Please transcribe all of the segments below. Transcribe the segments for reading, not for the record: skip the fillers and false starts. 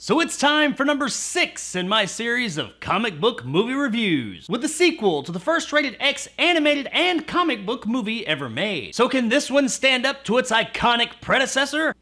So it's time for number 6 in my series of comic book movie reviews, with the sequel to the first rated X animated and comic book movie ever made. So can this one stand up to its iconic predecessor?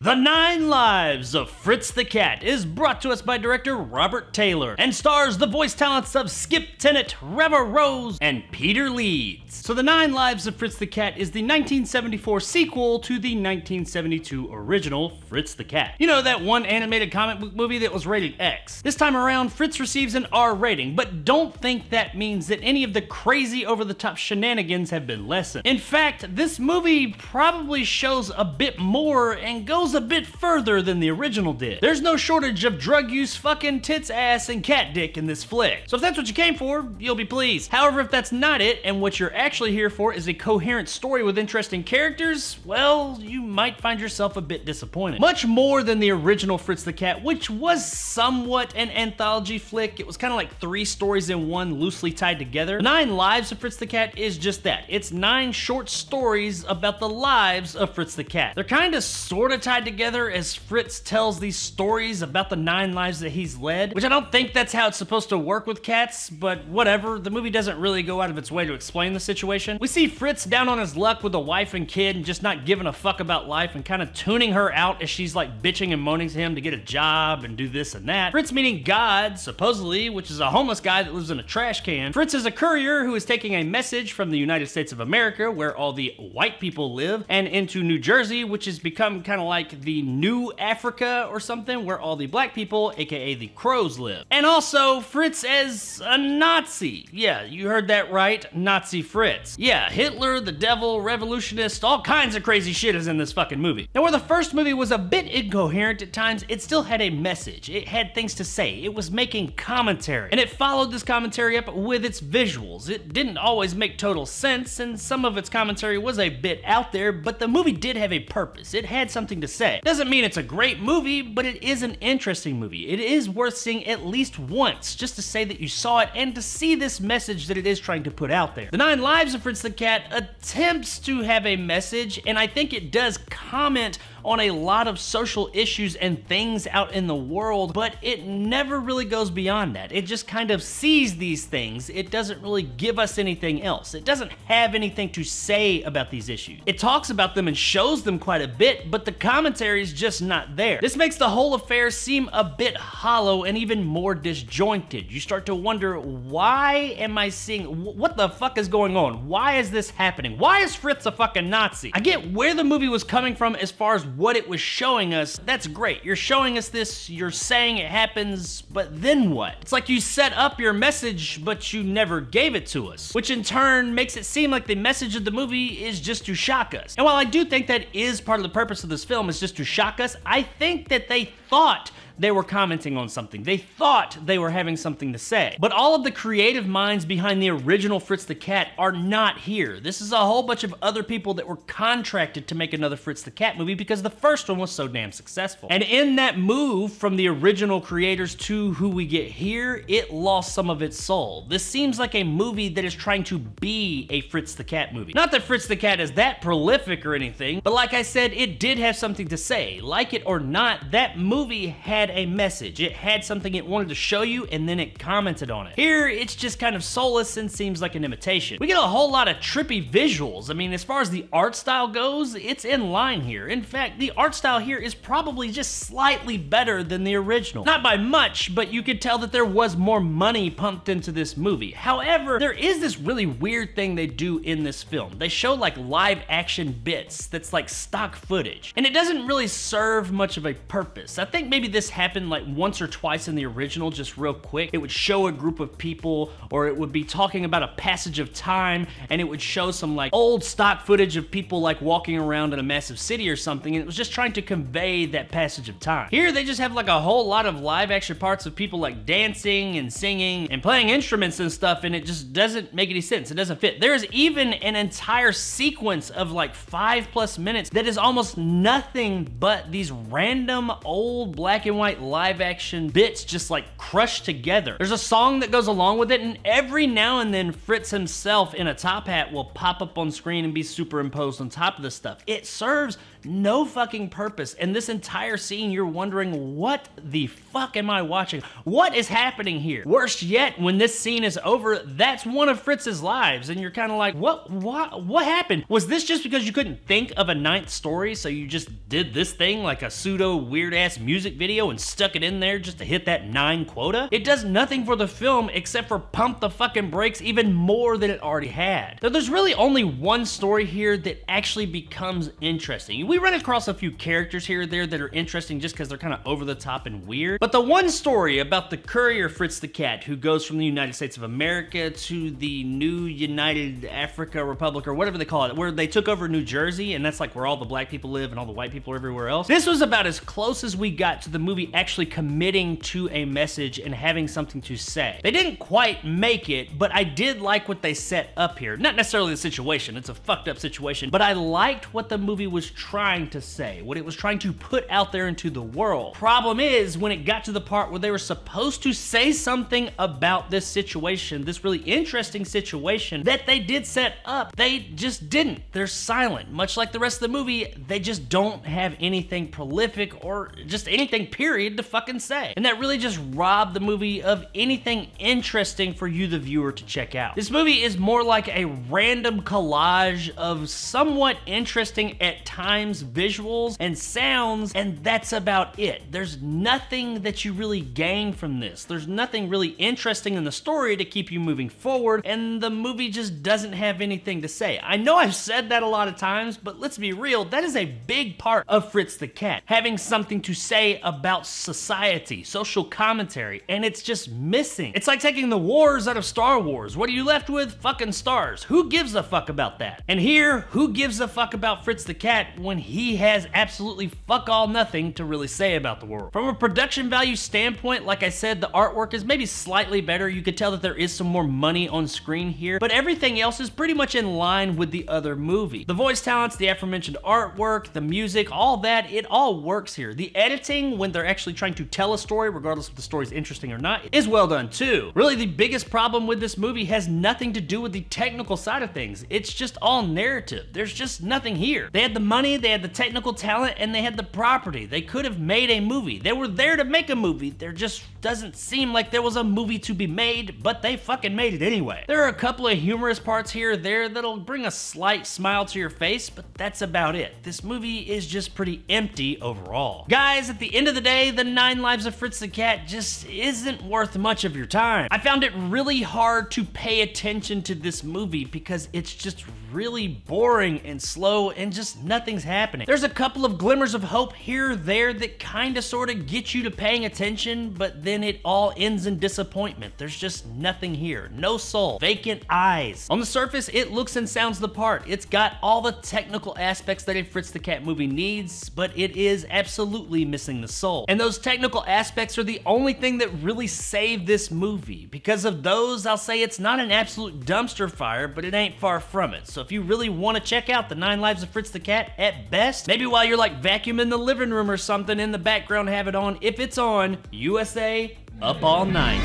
The 9 Lives of Fritz the Cat is brought to us by director Robert Taylor and stars the voice talents of Skip Tenet, Reba Rose, and Peter Leeds. So The 9 Lives of Fritz the Cat is the 1974 sequel to the 1972 original Fritz the Cat. You know, that one animated comic book movie that was rated X. This time around, Fritz receives an R rating, but don't think that means that any of the crazy over-the-top shenanigans have been lessened. In fact, this movie probably shows a bit more and goes a bit further than the original did. There's no shortage of drug use, fucking, tits, ass, and cat dick in this flick. So if that's what you came for, you'll be pleased. However, if that's not it, and what you're actually here for is a coherent story with interesting characters, well, you might find yourself a bit disappointed. Much more than the original Fritz the Cat, which was somewhat an anthology flick. It was kind of like 3 stories in one loosely tied together. The 9 Lives of Fritz the Cat is just that. It's 9 short stories about the lives of Fritz the Cat. They're kind of sort of tied together as Fritz tells these stories about the 9 lives that he's led, which I don't think that's how it's supposed to work with cats, but whatever, the movie doesn't really go out of its way to explain the situation. We see Fritz down on his luck with a wife and kid and just not giving a fuck about life and kind of tuning her out as she's like bitching and moaning to him to get a job and do this and that. Fritz meeting God, supposedly, which is a homeless guy that lives in a trash can. Fritz is a courier who is taking a message from the United States of America, where all the white people live, and into New Jersey, which has become kind of like the New Africa or something, where all the black people, aka the Crows, live. And also, Fritz as a Nazi. Yeah, you heard that right, Nazi Fritz. Yeah, Hitler, the devil, revolutionist, all kinds of crazy shit is in this fucking movie. Now, where the first movie was a bit incoherent at times, it still had a message. It had things to say. It was making commentary. And it followed this commentary up with its visuals. It didn't always make total sense, and some of its commentary was a bit out there, but the movie did have a purpose. It had something to say. Doesn't mean it's a great movie, but it is an interesting movie. It is worth seeing at least once, just to say that you saw it and to see this message that it is trying to put out there. The 9 Lives of Fritz the Cat attempts to have a message, and I think it does comment on a lot of social issues and things out in the world, but it never really goes beyond that. It just kind of sees these things. It doesn't really give us anything else. It doesn't have anything to say about these issues. It talks about them and shows them quite a bit, but the commentary is just not there. This makes the whole affair seem a bit hollow and even more disjointed. You start to wonder, why am I seeing, what the fuck is going on? Why is this happening? Why is Fritz a fucking Nazi? I get where the movie was coming from as far as what it was showing us. That's great. You're showing us this, you're saying it happens, but then what? It's like you set up your message, but you never gave it to us, which in turn makes it seem like the message of the movie is just to shock us. And while I do think that is part of the purpose of this film is just to shock us, I think that they thought they were commenting on something. They thought they were having something to say. But all of the creative minds behind the original Fritz the Cat are not here. This is a whole bunch of other people that were contracted to make another Fritz the Cat movie because the first one was so damn successful. And in that move from the original creators to who we get here, it lost some of its soul. This seems like a movie that is trying to be a Fritz the Cat movie. Not that Fritz the Cat is that prolific or anything, but like I said, it did have something to say. Like it or not, that movie had a message. It had something it wanted to show you, and then it commented on it. Here, it's just kind of soulless and seems like an imitation. We get a whole lot of trippy visuals. I mean, as far as the art style goes, it's in line here. In fact, the art style here is probably just slightly better than the original. Not by much, but you could tell that there was more money pumped into this movie. However, there is this really weird thing they do in this film. They show like live action bits that's like stock footage, and it doesn't really serve much of a purpose. I think maybe this happened like once or twice in the original, just real quick. It would show a group of people, or it would be talking about a passage of time, and it would show some like old stock footage of people like walking around in a massive city or something, and it was just trying to convey that passage of time. Here they just have like a whole lot of live action parts of people like dancing and singing and playing instruments and stuff, and it just doesn't make any sense. It doesn't fit. There is even an entire sequence of like 5+ minutes that is almost nothing but these random old black and white live action bits just like crushed together. There's a song that goes along with it, and every now and then Fritz himself in a top hat will pop up on screen and be superimposed on top of this stuff. It serves no fucking purpose. And this entire scene, you're wondering, what the fuck am I watching? What is happening here? Worse yet, when this scene is over, that's one of Fritz's lives, and you're kind of like, what happened? Was this just because you couldn't think of a ninth story, so you just did this thing like a pseudo weird ass music video and stuck it in there just to hit that 9 quota? It does nothing for the film except for pump the fucking brakes even more than it already had. Now, there's really only one story here that actually becomes interesting. We run across a few characters here or there that are interesting just because they're kind of over the top and weird, but the one story about the courier Fritz the Cat, who goes from the United States of America to the new United Africa Republic or whatever they call it, where they took over New Jersey, and that's like where all the black people live and all the white people are everywhere else. This was about as close as we got to the movie actually committing to a message and having something to say. They didn't quite make it, but I did like what they set up here. Not necessarily the situation, it's a fucked up situation, but I liked what the movie was trying to say, what it was trying to put out there into the world. Problem is, when it got to the part where they were supposed to say something about this situation, this really interesting situation that they did set up, they just didn't. They're silent. Much like the rest of the movie, they just don't have anything prolific or just anything period to fucking say. And that really just robbed the movie of anything interesting for you, the viewer, to check out. This movie is more like a random collage of somewhat interesting at times visuals and sounds, and that's about it. There's nothing that you really gain from this. There's nothing really interesting in the story to keep you moving forward, and the movie just doesn't have anything to say. I know I've said that a lot of times, but let's be real, that is a big part of Fritz the Cat, having something to say about society, social commentary, and it's just missing. It's like taking the wars out of Star Wars. What are you left with? Fucking stars. Who gives a fuck about that? And here, who gives a fuck about Fritz the Cat when he has absolutely fuck all nothing to really say about the world. From a production value standpoint, like I said, the artwork is maybe slightly better. You could tell that there is some more money on screen here, but everything else is pretty much in line with the other movie. The voice talents, the aforementioned artwork, the music, all that, it all works here. The editing, when they're actually trying to tell a story, regardless if the story's interesting or not, is well done too. Really, the biggest problem with this movie has nothing to do with the technical side of things. It's just all narrative. There's just nothing here. They had the money, they had the technical talent, and they had the property. They could have made a movie. They were there to make a movie. There just doesn't seem like there was a movie to be made, but they fucking made it anyway. There are a couple of humorous parts here or there that'll bring a slight smile to your face, but that's about it. This movie is just pretty empty overall. Guys, at the end of the day, The 9 Lives of Fritz the Cat just isn't worth much of your time. I found it really hard to pay attention to this movie because it's just really boring and slow and just nothing's happening. There's a couple of glimmers of hope here or there that kind of sort of get you to paying attention, but then it all ends in disappointment. There's just nothing here. No soul. Vacant eyes. On the surface, it looks and sounds the part. It's got all the technical aspects that a Fritz the Cat movie needs, but it is absolutely missing the soul. And those technical aspects are the only thing that really saved this movie. Because of those, I'll say it's not an absolute dumpster fire, but it ain't far from it. So if you really want to check out The 9 Lives of Fritz the Cat at best, maybe while you're like vacuuming the living room or something, in the background have it on, if it's on, USA Up All Night.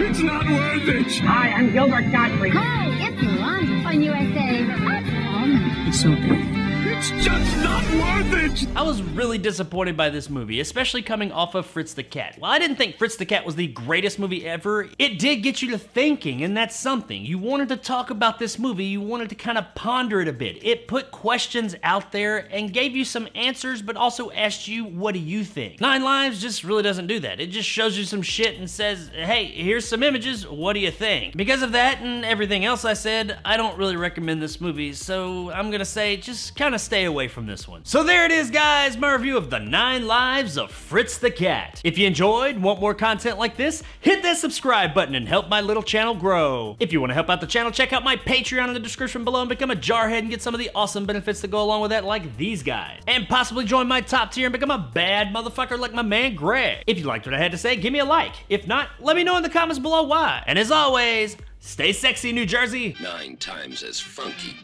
It's not worth it. Hi, I'm Gilbert Gottfried. Hi, it's lunch on USA Up All Night. It's so good. It's just not worth it! I was really disappointed by this movie, especially coming off of Fritz the Cat. While I didn't think Fritz the Cat was the greatest movie ever, it did get you to thinking, and that's something. You wanted to talk about this movie, you wanted to kind of ponder it a bit. It put questions out there and gave you some answers, but also asked you, what do you think? 9 Lives just really doesn't do that. It just shows you some shit and says, hey, here's some images, what do you think? Because of that and everything else I said, I don't really recommend this movie, so I'm gonna say just kind of stay stay away from this one. So there it is, guys, my review of The 9 Lives of Fritz the Cat. If you enjoyed and want more content like this, hit that subscribe button and help my little channel grow. If you want to help out the channel, check out my Patreon in the description below and become a jarhead and get some of the awesome benefits that go along with that, like these guys. And possibly join my top tier and become a bad motherfucker like my man Greg. If you liked what I had to say, give me a like. If not, let me know in the comments below why. And as always, stay sexy, New Jersey. 9 times as funky.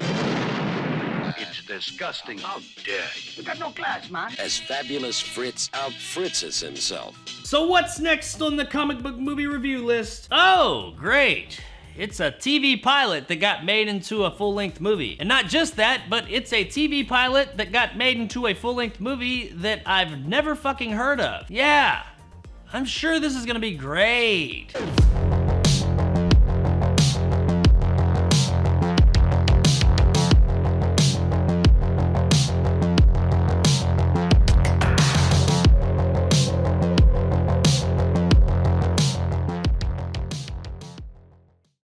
It's disgusting. How dare you? You got no class, man. As fabulous Fritz out Fritzes himself. So what's next on the comic book movie review list? Oh, great. It's a TV pilot that got made into a full-length movie. And not just that, but it's a TV pilot that got made into a full-length movie that I've never fucking heard of. Yeah, I'm sure this is gonna be great.